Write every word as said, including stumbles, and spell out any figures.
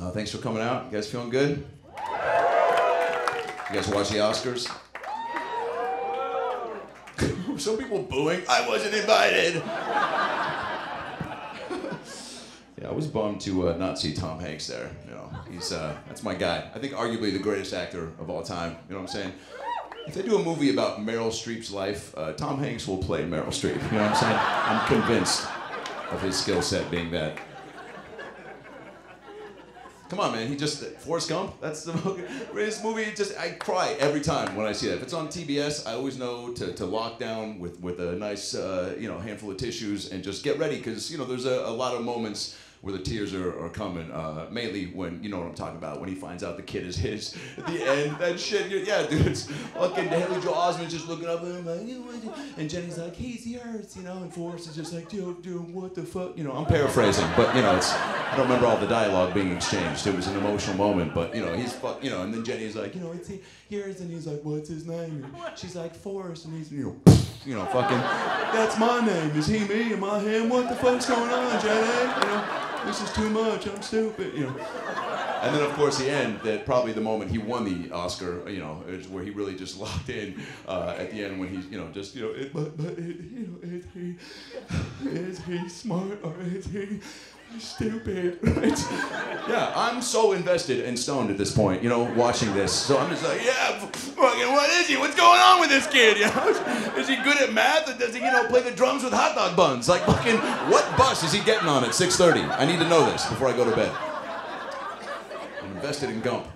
Uh, thanks for coming out. You guys feeling good? You guys watch the Oscars? Some people booing. I wasn't invited. Yeah, I was bummed to uh, not see Tom Hanks there. You know, he's uh, that's my guy. I think arguably the greatest actor of all time. You know what I'm saying? If they do a movie about Meryl Streep's life, uh, Tom Hanks will play Meryl Streep. You know what I'm saying? I'm convinced of his skill set being that. Come on, man. He just uh, Forrest Gump. That's the greatest movie. Just I cry every time when I see that. If it's on T B S, I always know to, to lock down with with a nice uh, you know handful of tissues and just get ready because you know there's a, a lot of moments where the tears are, are coming. Uh, mainly when you know what I'm talking about when he finds out the kid is his at the end. That shit. Yeah, dude. It's fucking Haley Joel Osment just looking up at him like, and Jenny's like, he's yours, you know. And Forrest is just like, dude, dude, what the fuck, you know. I'm paraphrasing, but you know it's. I don't remember all the dialogue being exchanged. It was an emotional moment, but you know, he's, you know, and then Jenny's like, you know, it's yours, and he's like, what's his name? And she's like, Forrest, and he's, you know, you know, fucking, that's my name. Is he me? Am I him? What the fuck's going on, Jenny? You know, this is too much. I'm stupid. You know. And then, of course, the end, that probably the moment he won the Oscar, you know, is where he really just locked in uh, at the end when he's, you know, just, you know, it, but, but, it, you know, is he, is he smart or is he stupid? Right? Yeah, I'm so invested and stoned at this point, you know, watching this. So I'm just like, yeah, fucking what is he? What's going on with this kid? You know? Is he good at math or does he, you know, play the drums with hot dog buns? Like, fucking, what bus is he getting on at six thirty? I need to know this before I go to bed. Invested in Gump.